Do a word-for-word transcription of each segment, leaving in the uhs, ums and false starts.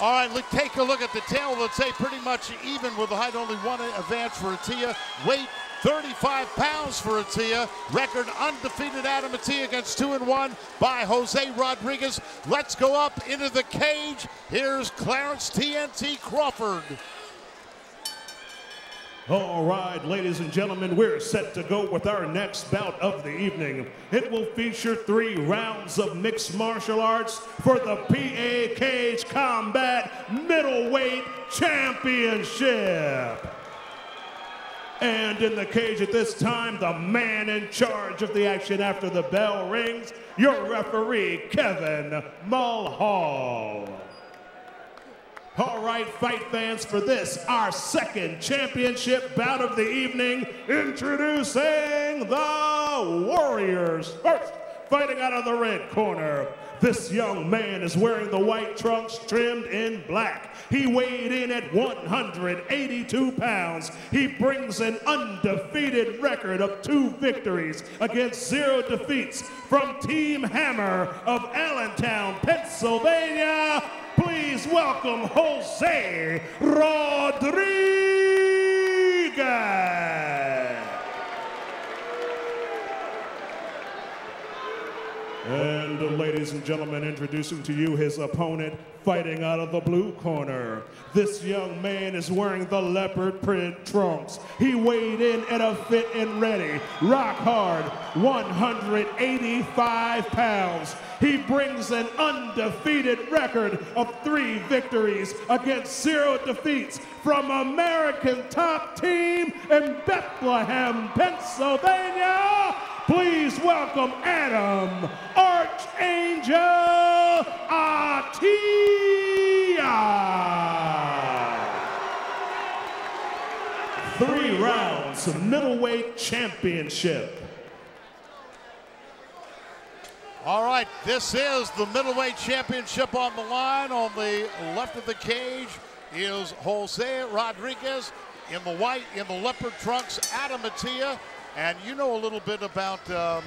All right, look, take a look at the tail. Let's say pretty much even with the height, only one advance for Atiyeh. Weight, thirty-five pounds for Atiyeh. Record undefeated Adam Atiyeh against two and one by Jose Rodriguez. Let's go up into the cage. Here's Clarence T N T Crawford. All right, ladies and gentlemen, we're set to go with our next bout of the evening. It will feature three rounds of mixed martial arts for the P A Cage Combat Middleweight Championship. And in the cage at this time, the man in charge of the action after the bell rings, your referee, Kevin Mulhall. All right, fight fans, for this, our second championship bout of the evening, introducing the Warriors. First, fighting out of the red corner, this young man is wearing the white trunks trimmed in black. He weighed in at one hundred eighty-two pounds. He brings an undefeated record of two victories against zero defeats from Team Hammer of Allentown, Pennsylvania. Please welcome Jose Rodriguez. And ladies and gentlemen, introducing to you his opponent, fighting out of the blue corner. This young man is wearing the leopard print trunks. He weighed in at a fit and ready, rock hard, one hundred eighty-five pounds. He brings an undefeated record of three victories against zero defeats from American Top Team in Bethlehem, Pennsylvania. Please welcome Adam Archangel Atiyeh. Three rounds of middleweight championship. All right, this is the middleweight championship on the line. On the left of the cage is Jose Rodriguez in the white, in the leopard trunks, Adam Atiyeh. And you know a little bit about um,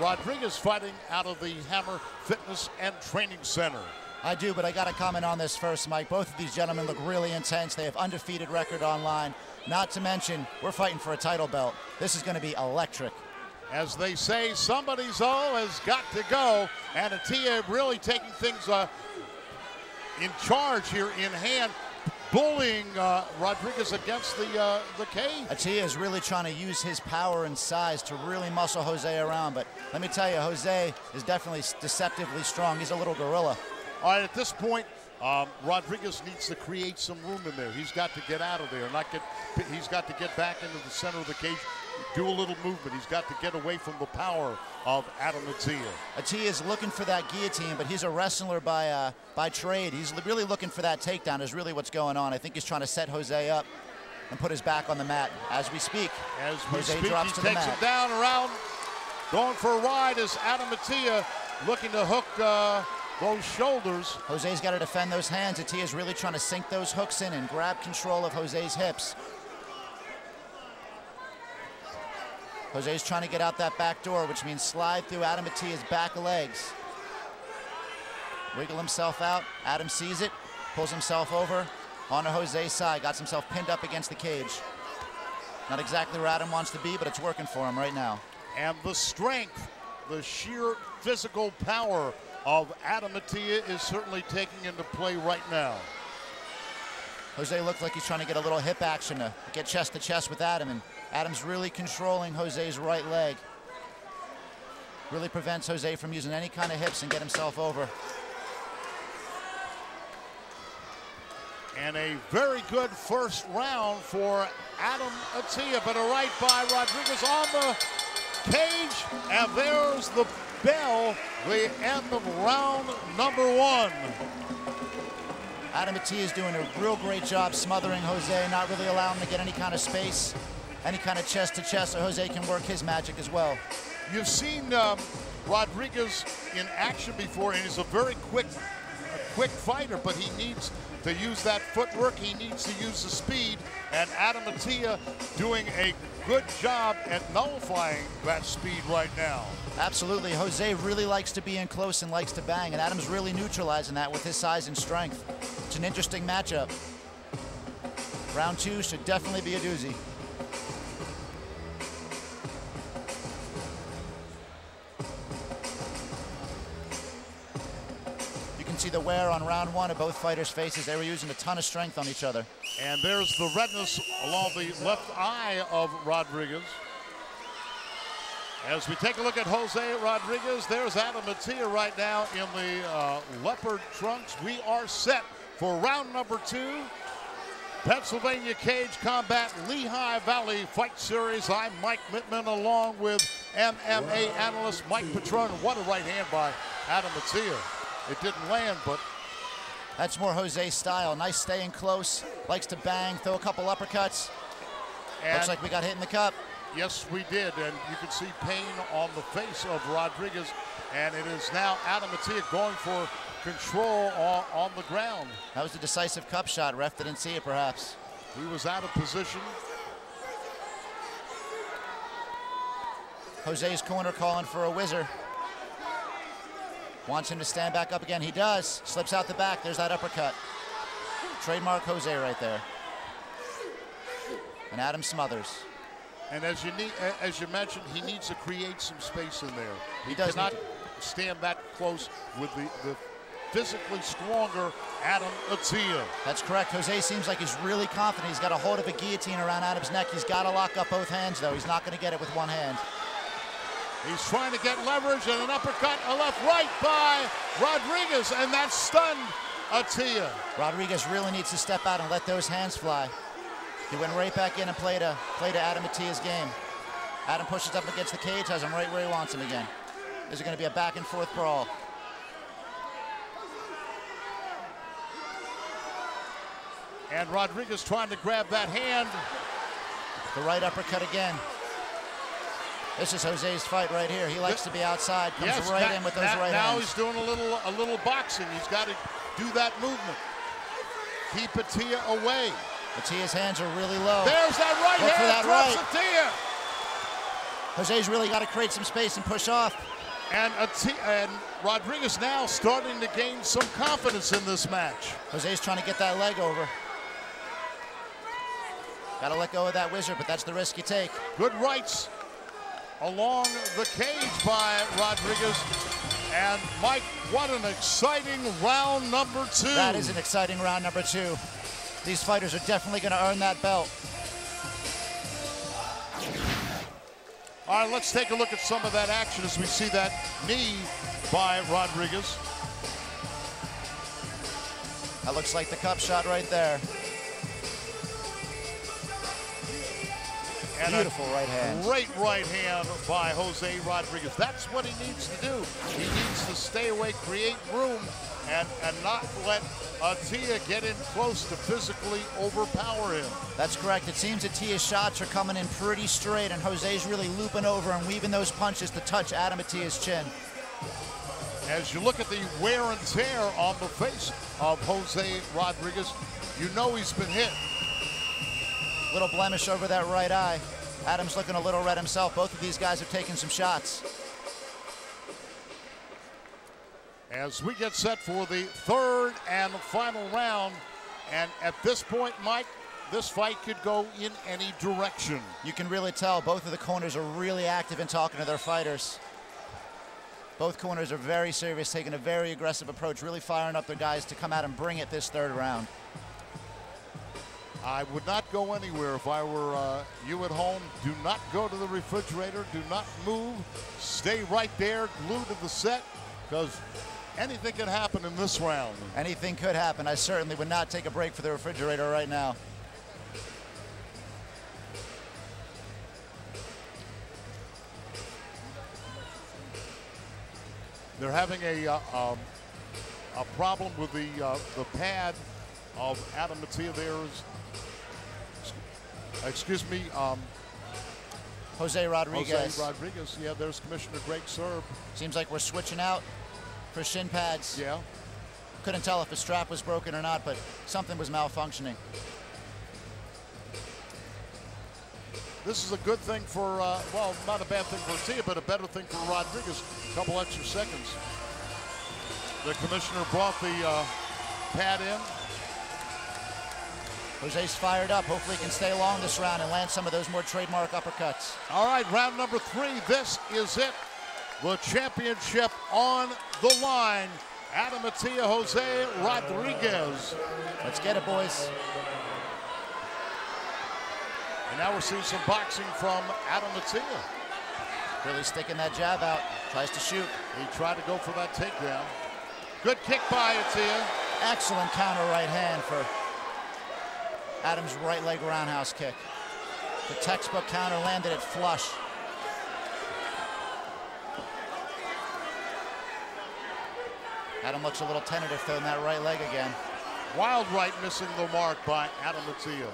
Rodriguez fighting out of the Hammer Fitness and Training Center. I do, but I got to comment on this first, Mike. Both of these gentlemen look really intense. They have undefeated record online. Not to mention, we're fighting for a title belt. This is going to be electric. As they say, somebody's all has got to go. And Atiyeh really taking things uh, in charge here in hand. Bullying uh, Rodriguez against the uh, the cage. Atiyeh is really trying to use his power and size to really muscle Jose around. But let me tell you, Jose is definitely deceptively strong. He's a little gorilla. All right, at this point, um, Rodriguez needs to create some room in there. He's got to get out of there. Not get. He's got to get back into the center of the cage. Do a little movement. He's got to get away from the power of Adam Atiyeh. Atiyeh is looking for that guillotine, but he's a wrestler by uh, by trade. He's really looking for that takedown is really what's going on. I think he's trying to set Jose up and put his back on the mat as we speak. As we Jose speak, drops he to takes the mat. Him down around. Going for a ride is Adam Atiyeh looking to hook uh, those shoulders. Jose's got to defend those hands. Atiyeh is really trying to sink those hooks in and grab control of Jose's hips. Jose's trying to get out that back door, which means slide through Adam Atiyeh's back legs. Wiggle himself out. Adam sees it, pulls himself over onto Jose's side. Got himself pinned up against the cage. Not exactly where Adam wants to be, but it's working for him right now. And the strength, the sheer physical power of Adam Atiyeh is certainly taking into play right now. Jose looks like he's trying to get a little hip action to get chest to chest with Adam, and Adam's really controlling Jose's right leg. Really prevents Jose from using any kind of hips and get himself over. And a very good first round for Adam Atiyeh, but a right by Rodriguez on the cage, and there's the bell, the end of round number one. Adam Atiyeh is doing a real great job smothering Jose, not really allowing him to get any kind of space, any kind of chest to chest, so Jose can work his magic as well. You've seen um, Rodriguez in action before, and he's a very quick, a quick fighter, but he needs to use that footwork, he needs to use the speed, and Adam Atiyeh doing a good job at nullifying that speed right now. Absolutely, Jose really likes to be in close and likes to bang, and Adam's really neutralizing that with his size and strength. It's an interesting matchup. Round two should definitely be a doozy. You can see the wear on round one of both fighters' faces. They were using a ton of strength on each other. And there's the redness along the left eye of Rodriguez. As we take a look at Jose Rodriguez, there's Adam Atiyeh right now in the uh, leopard trunks. We are set for round number two. Pennsylvania Cage Combat, Lehigh Valley Fight Series. I'm Mike Mitman along with M M A analyst Mike Petrone. What a right hand by Adam Atiyeh. It didn't land, but. That's more Jose's style. Nice staying close, likes to bang, throw a couple uppercuts. And looks like we got hit in the cup. Yes, we did, and you can see pain on the face of Rodriguez, and it is now Adam Atiyeh going for control on, on the ground. That was a decisive cup shot. Ref didn't see it, perhaps. He was out of position. Jose's corner calling for a whizzer. Wants him to stand back up again. He does. Slips out the back. There's that uppercut. Trademark Jose right there. And Adam smothers. And as you need, as you mentioned, he needs to create some space in there. He, he does not stand back close with the, the physically stronger Adam Atiyeh. That's correct. Jose seems like he's really confident. He's got a hold of a guillotine around Adam's neck. He's got to lock up both hands, though. He's not going to get it with one hand. He's trying to get leverage and an uppercut, a left right by Rodriguez, and that stunned Atiyeh. Rodriguez really needs to step out and let those hands fly. He went right back in and played to, played to Adam Atiyeh's game. Adam pushes up against the cage, has him right where he wants him again. This is going to be a back and forth brawl. And Rodriguez trying to grab that hand. The right uppercut again. This is Jose's fight right here. He likes to be outside, comes yes, right that, in with those that, right now hands. Now he's doing a little, a little boxing. He's got to do that movement. Keep Atiyeh away. Atiyeh's hands are really low. There's that right Look hand, that drops right. Atiyeh. Jose's really got to create some space and push off. And, and Rodriguez now starting to gain some confidence in this match. Jose's trying to get that leg over. Got to let go of that wizard, but that's the risk you take. Good rights along the cage by Rodriguez. And Mike, what an exciting round number two. That is an exciting round number two. These fighters are definitely going to earn that belt. All right, let's take a look at some of that action as we see that knee by Rodriguez. That looks like the cup shot right there. And beautiful right hand. Great right hand by Jose Rodriguez. That's what he needs to do. He needs to stay away, create room, and, and not let Atiyeh get in close to physically overpower him. That's correct. It seems Atiyeh's shots are coming in pretty straight, and Jose's really looping over and weaving those punches to touch Adam Atiyeh's chin. As you look at the wear and tear on the face of Jose Rodriguez, you know he's been hit. Little blemish over that right eye. Adam's looking a little red himself. Both of these guys have taken some shots. As we get set for the third and final round, and at this point, Mike, this fight could go in any direction. You can really tell both of the corners are really active in talking to their fighters. Both corners are very serious, taking a very aggressive approach, really firing up their guys to come out and bring it this third round. I would not go anywhere if I were uh, you at home. Do not go to the refrigerator. Do not move. Stay right there, glued to the set, because anything could happen in this round. Anything could happen. I certainly would not take a break for the refrigerator right now. They're having a uh, um, a problem with the uh, the pad of Adam Atiyeh. There's Excuse me, um, Jose Rodriguez. Jose Rodriguez, yeah, there's Commissioner Greg Serb. Seems like we're switching out for shin pads. Yeah. Couldn't tell if his strap was broken or not, but something was malfunctioning. This is a good thing for, uh, well, not a bad thing for Atiyeh, but a better thing for Rodriguez. A couple extra seconds. The commissioner brought the uh, pad in. Jose's fired up. Hopefully he can stay long this round and land some of those more trademark uppercuts. All right, round number three. This is it. The championship on the line. Adam Atiyeh, Jose Rodriguez. Let's get it, boys. And now we're seeing some boxing from Adam Atiyeh. Really sticking that jab out. Tries to shoot. He tried to go for that takedown. Good kick by Atiyeh. Excellent counter right hand for Adam's right leg roundhouse kick. The textbook counter landed it flush. Adam looks a little tentative throwing that right leg again. Wild right missing the mark by Adam Atiyeh.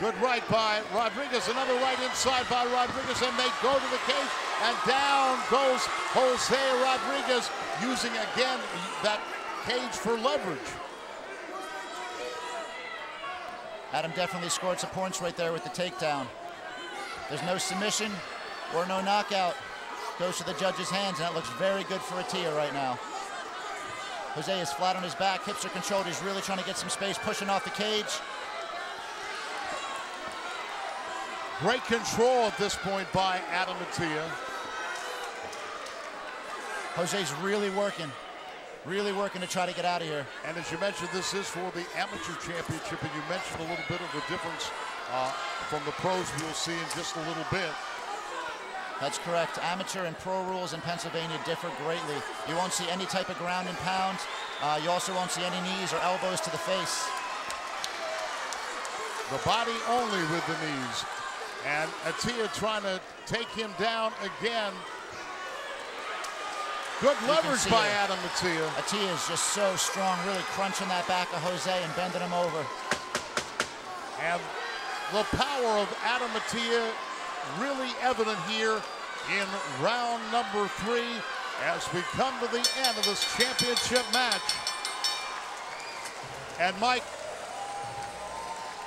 Good right by Rodriguez. Another right inside by Rodriguez, and they go to the cage, and down goes Jose Rodriguez, using again that cage for leverage. Adam definitely scored some points right there with the takedown. There's no submission or no knockout. Goes to the judge's hands, and that looks very good for Atiyeh right now. Jose is flat on his back, hips are controlled. He's really trying to get some space, pushing off the cage. Great control at this point by Adam Atiyeh. Jose's really working, really working to try to get out of here. And as you mentioned, this is for the amateur championship, and you mentioned a little bit of the difference uh, from the pros we'll see in just a little bit. That's correct. Amateur and pro rules in Pennsylvania differ greatly. You won't see any type of ground and pound. Uh, you also won't see any knees or elbows to the face. The body only with the knees. And Atiyeh trying to take him down again. Good leverage by it. Adam Atiyeh. Atiyeh is just so strong, really crunching that back of Jose and bending him over. And the power of Adam Atiyeh really evident here in round number three as we come to the end of this championship match. And Mike,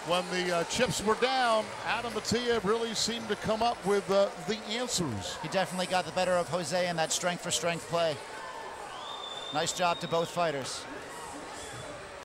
when the uh, chips were down, Adam Atiyeh really seemed to come up with uh, the answers. He definitely got the better of Jose in that strength for strength play. Nice job to both fighters.